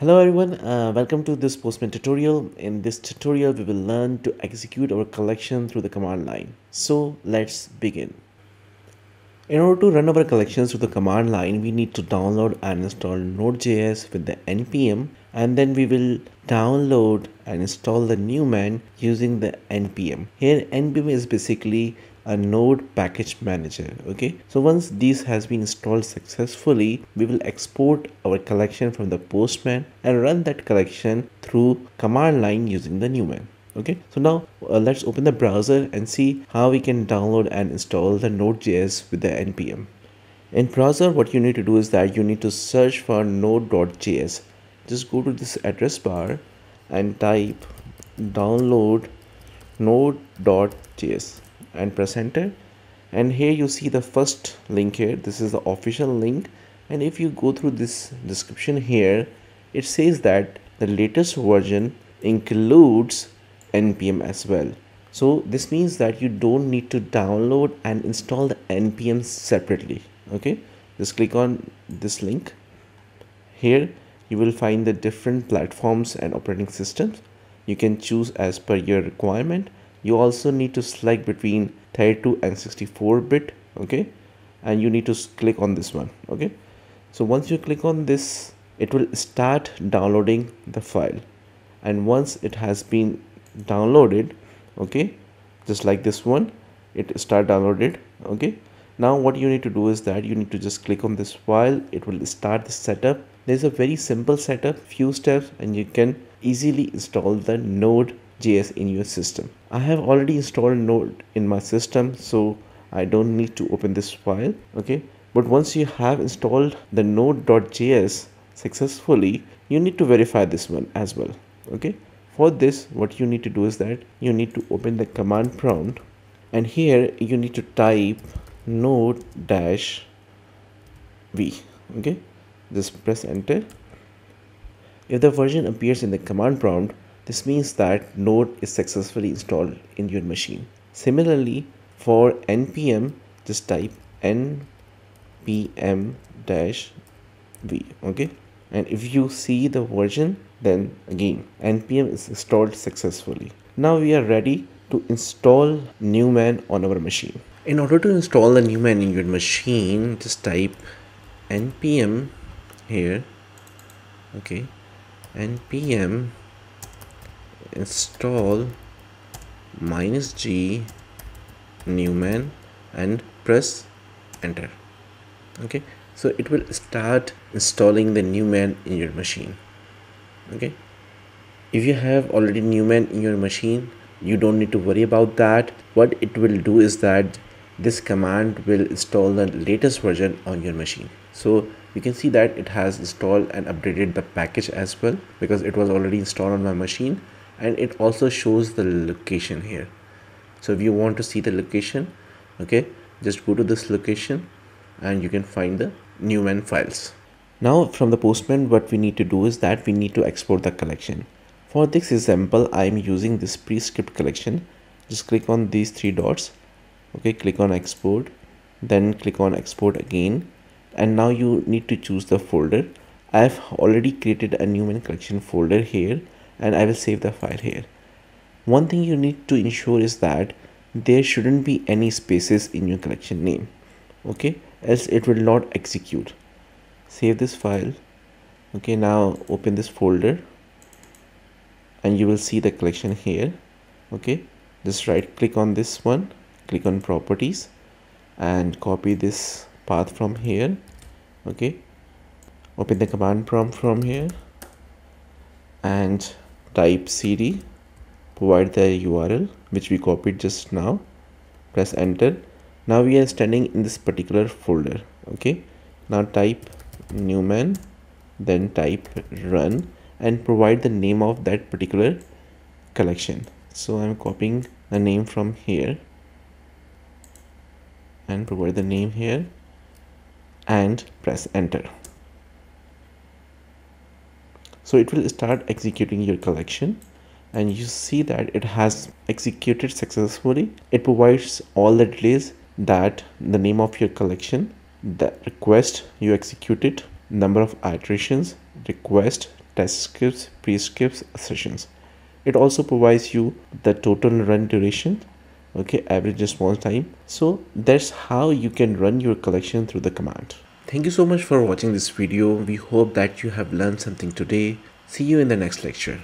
Hello everyone, welcome to this Postman tutorial. In this tutorial, we will learn to execute our collection through the command line. So let's begin. In order to run our collections through the command line, we need to download and install Node.js with the npm, and then we will download and install the Newman using the npm. Here npm is basically a node package manager. Okay, so once this has been installed successfully, we will export our collection from the Postman and run that collection through command line using the Newman. Okay, so now let's open the browser and see how we can download and install the Node.js with the npm. In browser, what you need to do is that you need to search for node.js. just go to this address bar and type download node.js and press enter, and here you see the first link. Here this is the official link, and if you go through this description here, it says that the latest version includes npm as well. So this means that you don't need to download and install the npm separately. Okay, just click on this link. Here you will find the different platforms and operating systems. You can choose as per your requirement. You also need to select between 32 and 64-bit, okay, and you need to click on this one. Okay, so once you click on this, it will start downloading the file, and once it has been downloaded, okay, just like this one, it start downloaded. Okay, now what you need to do is that you need to just click on this file. It will start the setup. There's a very simple setup, few steps, and you can easily install the Node.js in your system. I have already installed Node in my system, so I don't need to open this file. Okay, but once you have installed the Node.js successfully, you need to verify this one as well. Okay, for this, what you need to do is that you need to open the command prompt, and here you need to type node-v. Okay, just press enter. If the version appears in the command prompt, this means that Node is successfully installed in your machine. Similarly, for npm, just type npm-v. Okay, and if you see the version, then again npm is installed successfully. Now we are ready to install Newman on our machine. In order to install the Newman in your machine, just type npm here. Okay, npm install -g Newman and press enter. Okay, so it will start installing the Newman in your machine. Okay, if you have already Newman in your machine, you don't need to worry about that. What it will do is that this command will install the latest version on your machine. So you can see that it has installed and updated the package as well, because it was already installed on my machine, and it also shows the location here. So if you want to see the location, okay, just go to this location and you can find the Newman files. Now from the Postman, what we need to do is that we need to export the collection. For this example, I am using this prescript collection. Just click on these three dots. Okay, click on export, then click on export again, and now you need to choose the folder. I have already created a Newman collection folder here, and I will save the file here. One thing you need to ensure is that there shouldn't be any spaces in your collection name, okay, else it will not execute. Save this file. Okay, now open this folder and you will see the collection here. Okay, just right click on this one, click on properties, and copy this path from here. Okay, open the command prompt from here and type cd, provide the URL which we copied just now, press enter. Now we are standing in this particular folder. Okay, now type Newman, then type run, and provide the name of that particular collection. So I'm copying the name from here and provide the name here and press enter. So it will start executing your collection, and you see that it has executed successfully. It provides all the details, that the name of your collection, the request you executed, number of iterations, request test scripts, pre-scripts, sessions. It also provides you the total run duration, okay, average response time. So that's how you can run your collection through the command. Thank you so much for watching this video. We hope that you have learned something today. See you in the next lecture.